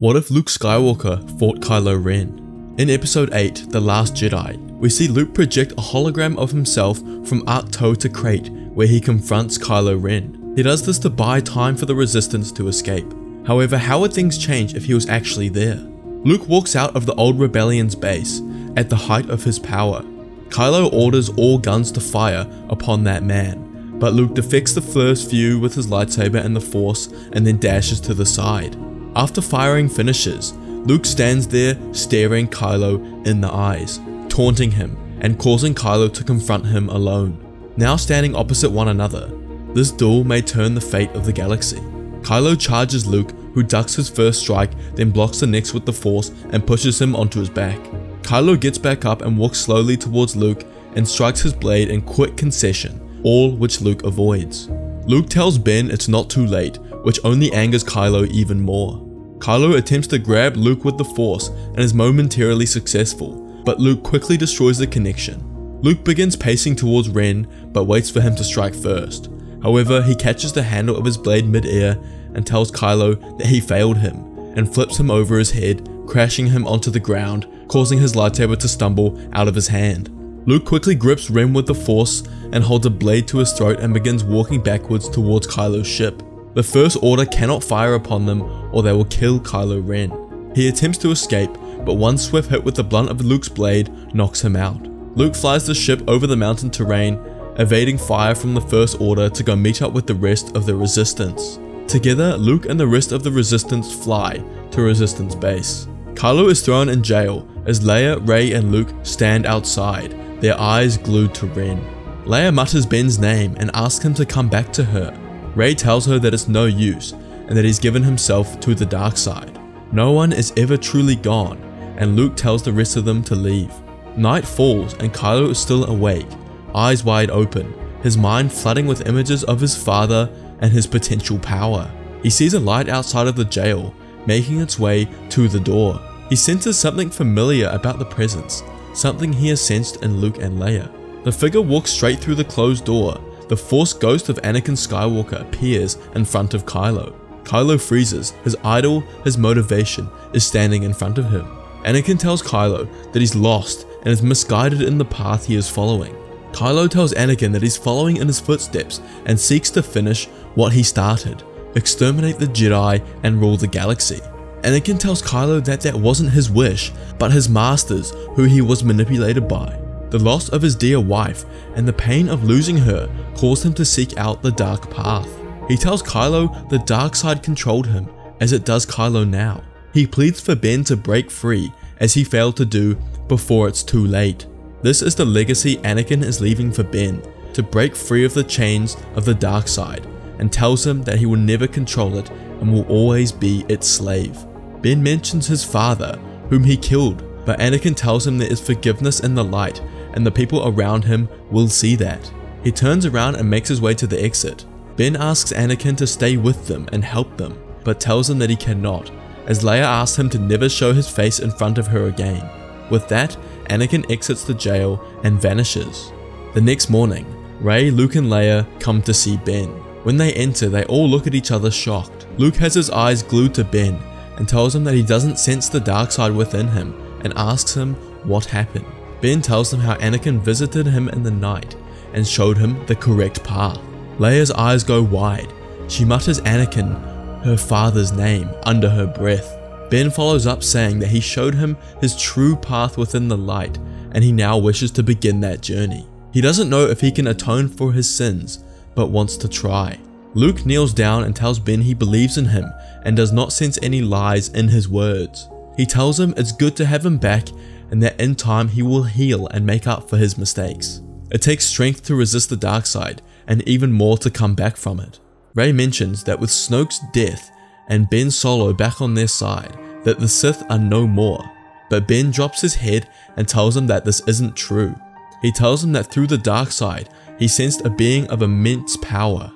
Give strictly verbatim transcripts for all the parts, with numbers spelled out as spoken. What if Luke Skywalker fought Kylo Ren? In Episode eight, The Last Jedi, we see Luke project a hologram of himself from Ahch-To to Crait, where he confronts Kylo Ren. He does this to buy time for the Resistance to escape. However, how would things change if he was actually there? Luke walks out of the old Rebellion's base at the height of his power. Kylo orders all guns to fire upon that man, but Luke deflects the first few with his lightsaber and the Force and then dashes to the side. After firing finishes, Luke stands there staring Kylo in the eyes, taunting him and causing Kylo to confront him alone. Now standing opposite one another, this duel may turn the fate of the galaxy. Kylo charges Luke, who ducks his first strike, then blocks the next with the Force and pushes him onto his back. Kylo gets back up and walks slowly towards Luke and strikes his blade in quick concession, all which Luke avoids. Luke tells Ben it's not too late, which only angers Kylo even more. Kylo attempts to grab Luke with the Force and is momentarily successful, but Luke quickly destroys the connection. Luke begins pacing towards Ren, but waits for him to strike first. However, he catches the handle of his blade mid-air and tells Kylo that he failed him, and flips him over his head, crashing him onto the ground, causing his lightsaber to stumble out of his hand. Luke quickly grips Ren with the Force and holds a blade to his throat and begins walking backwards towards Kylo's ship. The First Order cannot fire upon them or they will kill Kylo Ren. He attempts to escape, but one swift hit with the blunt of Luke's blade knocks him out. Luke flies the ship over the mountain terrain, evading fire from the First Order to go meet up with the rest of the Resistance. Together, Luke and the rest of the Resistance fly to Resistance base. Kylo is thrown in jail as Leia, Rey and Luke stand outside, their eyes glued to Ren. Leia mutters Ben's name and asks him to come back to her. Rey tells her that it's no use and that he's given himself to the dark side. No one is ever truly gone, and Luke tells the rest of them to leave. Night falls and Kylo is still awake, eyes wide open, his mind flooding with images of his father and his potential power. He sees a light outside of the jail, making its way to the door. He senses something familiar about the presence, something he has sensed in Luke and Leia. The figure walks straight through the closed door. The Force ghost of Anakin Skywalker appears in front of Kylo. Kylo freezes, his idol, his motivation, is standing in front of him. Anakin tells Kylo that he's lost and is misguided in the path he is following. Kylo tells Anakin that he's following in his footsteps and seeks to finish what he started, exterminate the Jedi and rule the galaxy. Anakin tells Kylo that that wasn't his wish, but his master's, who he was manipulated by. The loss of his dear wife and the pain of losing her caused him to seek out the dark path. He tells Kylo the dark side controlled him, as it does Kylo now. He pleads for Ben to break free, as he failed to do before it's too late. This is the legacy Anakin is leaving for Ben, to break free of the chains of the dark side, and tells him that he will never control it and will always be its slave. Ben mentions his father, whom he killed, but Anakin tells him there is forgiveness in the light, and the people around him will see that. He turns around and makes his way to the exit. Ben asks Anakin to stay with them and help them, but tells him that he cannot, as Leia asks him to never show his face in front of her again. With that, Anakin exits the jail and vanishes. The next morning, Rey, Luke and Leia come to see Ben. When they enter, they all look at each other shocked. Luke has his eyes glued to Ben and tells him that he doesn't sense the dark side within him and asks him what happened. Ben tells them how Anakin visited him in the night and showed him the correct path. Leia's eyes go wide. She mutters Anakin, her father's name, under her breath. Ben follows up saying that he showed him his true path within the light and he now wishes to begin that journey. He doesn't know if he can atone for his sins, but wants to try. Luke kneels down and tells Ben he believes in him and does not sense any lies in his words. He tells him it's good to have him back and that in time he will heal and make up for his mistakes. It takes strength to resist the dark side and even more to come back from it. Rey mentions that with Snoke's death and Ben Solo back on their side, that the Sith are no more, but Ben drops his head and tells him that this isn't true. He tells him that through the dark side, he sensed a being of immense power,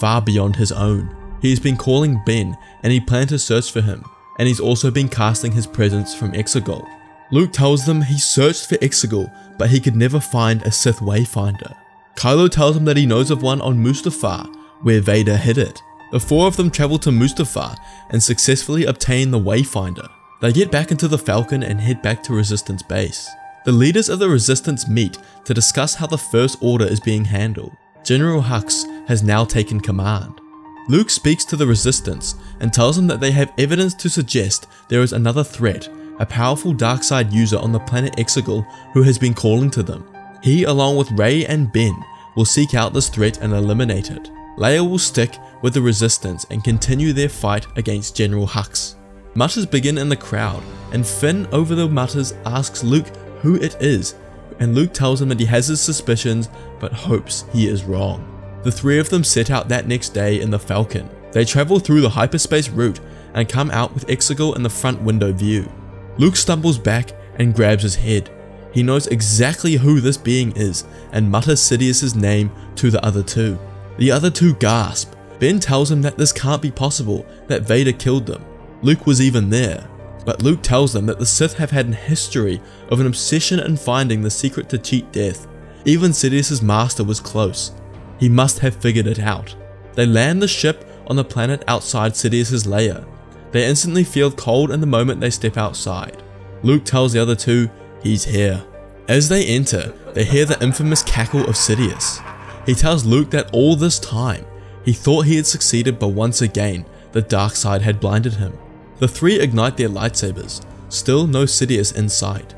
far beyond his own. He has been calling Ben and he planned to search for him, and he's also been casting his presence from Exegol. Luke tells them he searched for Exegol, but he could never find a Sith Wayfinder. Kylo tells him that he knows of one on Mustafar, where Vader hid it. The The four of them travel to Mustafar and successfully obtain the Wayfinder. They get back into the Falcon and head back to Resistance base. The leaders of the Resistance meet to discuss how the First Order is being handled. General Hux has now taken command. Luke speaks to the Resistance and tells them that they have evidence to suggest there is another threat, a powerful dark side user on the planet Exegol who has been calling to them. He, along with Rey and Ben, will seek out this threat and eliminate it. Leia will stick with the Resistance and continue their fight against General Hux. Mutters begin in the crowd, and Finn, over the mutters, asks Luke who it is, and Luke tells him that he has his suspicions but hopes he is wrong. The three of them set out that next day in the Falcon. They travel through the hyperspace route and come out with Exegol in the front window view. Luke stumbles back and grabs his head. He knows exactly who this being is and mutters Sidious's name to the other two. The other two gasp. Ben tells him that this can't be possible, that Vader killed them. Luke was even there. But Luke tells them that the Sith have had a history of an obsession in finding the secret to cheat death. Even Sidious's master was close. He must have figured it out. They land the ship on the planet outside Sidious's lair. They instantly feel cold in the moment they step outside. Luke tells the other two, he's here. As they enter, they hear the infamous cackle of Sidious. He tells Luke that all this time, he thought he had succeeded, but once again, the dark side had blinded him. The three ignite their lightsabers, still no Sidious in sight.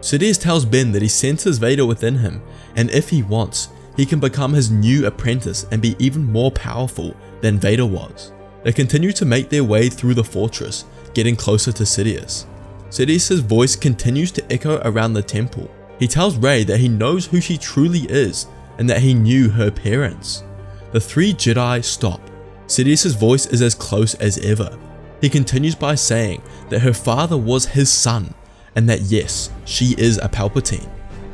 Sidious tells Ben that he senses Vader within him, and if he wants, he can become his new apprentice and be even more powerful than Vader was. They continue to make their way through the fortress, getting closer to Sidious. Sidious's voice continues to echo around the temple. He tells Rey that he knows who she truly is and that he knew her parents. The three Jedi stop. Sidious's voice is as close as ever. He continues by saying that her father was his son and that yes, she is a Palpatine.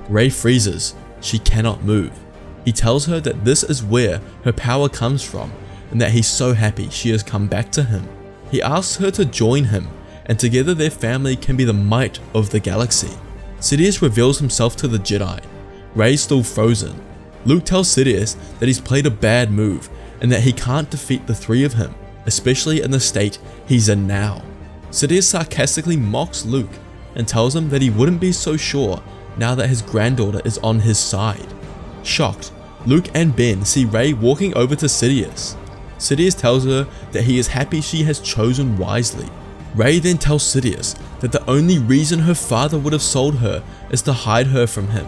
Rey freezes. She cannot move. He tells her that this is where her power comes from and that he's so happy she has come back to him. He asks her to join him and together their family can be the might of the galaxy. Sidious reveals himself to the Jedi. Rey's still frozen. Luke tells Sidious that he's played a bad move and that he can't defeat the three of him, especially in the state he's in now. Sidious sarcastically mocks Luke and tells him that he wouldn't be so sure now that his granddaughter is on his side. Shocked, Luke and Ben see Rey walking over to Sidious. Sidious tells her that he is happy she has chosen wisely. Rey then tells Sidious that the only reason her father would have sold her is to hide her from him,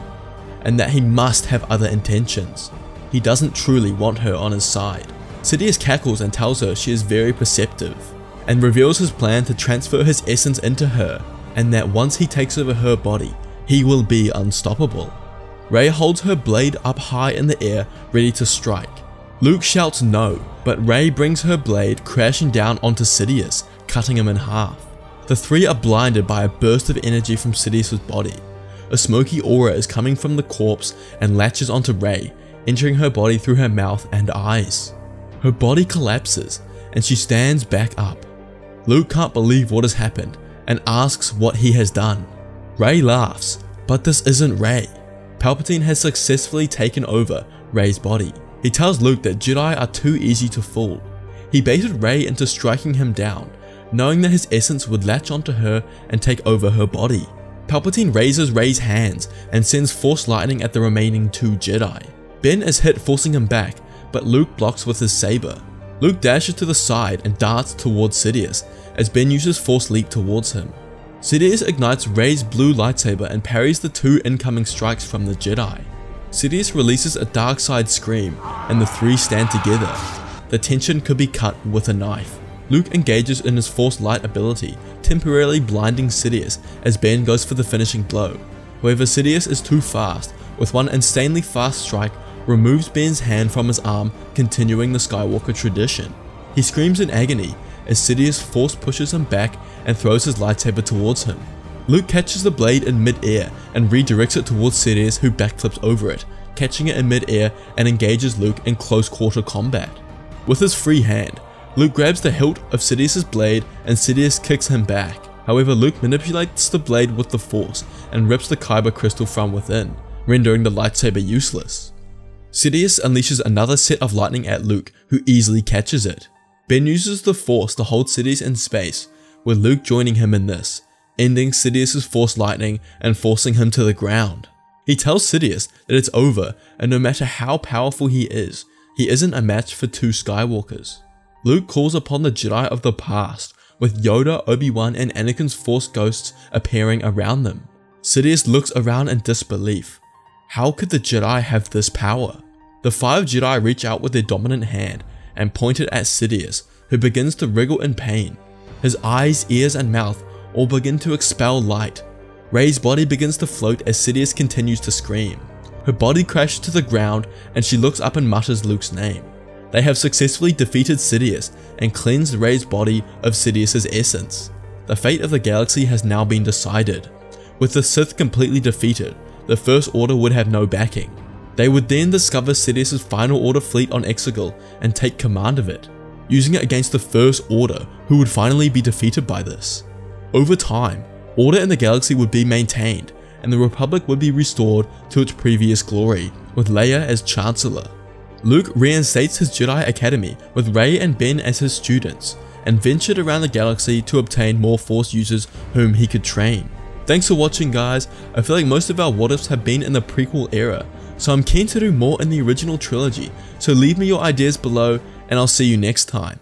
and that he must have other intentions. He doesn't truly want her on his side. Sidious cackles and tells her she is very perceptive, and reveals his plan to transfer his essence into her, and that once he takes over her body, he will be unstoppable. Rey holds her blade up high in the air, ready to strike. Luke shouts no, but Rey brings her blade crashing down onto Sidious, cutting him in half. The three are blinded by a burst of energy from Sidious's body. A smoky aura is coming from the corpse and latches onto Rey, entering her body through her mouth and eyes. Her body collapses and she stands back up. Luke can't believe what has happened and asks what he has done. Rey laughs, but this isn't Rey. Palpatine has successfully taken over Rey's body. He tells Luke that Jedi are too easy to fool. He baited Rey into striking him down, knowing that his essence would latch onto her and take over her body. Palpatine raises Rey's hands and sends Force lightning at the remaining two Jedi. Ben is hit, forcing him back, but Luke blocks with his saber. Luke dashes to the side and darts towards Sidious as Ben uses Force leap towards him. Sidious ignites Rey's blue lightsaber and parries the two incoming strikes from the Jedi. Sidious releases a dark side scream and the three stand together. The tension could be cut with a knife. Luke engages in his Force Light ability, temporarily blinding Sidious as Ben goes for the finishing blow. However, Sidious is too fast, with one insanely fast strike, removes Ben's hand from his arm, continuing the Skywalker tradition. He screams in agony as Sidious force pushes him back and throws his lightsaber towards him. Luke catches the blade in mid-air and redirects it towards Sidious, who backflips over it, catching it in mid-air and engages Luke in close quarter combat. With his free hand, Luke grabs the hilt of Sidious's blade and Sidious kicks him back. However, Luke manipulates the blade with the Force and rips the kyber crystal from within, rendering the lightsaber useless. Sidious unleashes another set of lightning at Luke, who easily catches it. Ben uses the Force to hold Sidious in space, with Luke joining him in this, ending Sidious's Force lightning and forcing him to the ground. He tells Sidious that it's over, and no matter how powerful he is, he isn't a match for two Skywalkers. Luke calls upon the Jedi of the past, with Yoda, Obi-Wan, and Anakin's Force ghosts appearing around them. Sidious looks around in disbelief. How could the Jedi have this power? The five Jedi reach out with their dominant hand and point it at Sidious, who begins to wriggle in pain. His eyes, ears, and mouth all begin to expel light. Rey's body begins to float as Sidious continues to scream. Her body crashes to the ground and she looks up and mutters Luke's name. They have successfully defeated Sidious and cleansed Rey's body of Sidious's essence. The fate of the galaxy has now been decided. With the Sith completely defeated, the First Order would have no backing. They would then discover Sidious's Final Order fleet on Exegol and take command of it, using it against the First Order, who would finally be defeated by this. Over time, order in the galaxy would be maintained, and the Republic would be restored to its previous glory, with Leia as Chancellor. Luke reinstates his Jedi Academy with Rey and Ben as his students, and ventured around the galaxy to obtain more Force users whom he could train. Thanks for watching, guys. I feel like most of our what ifs have been in the prequel era, so I'm keen to do more in the original trilogy, so leave me your ideas below and I'll see you next time.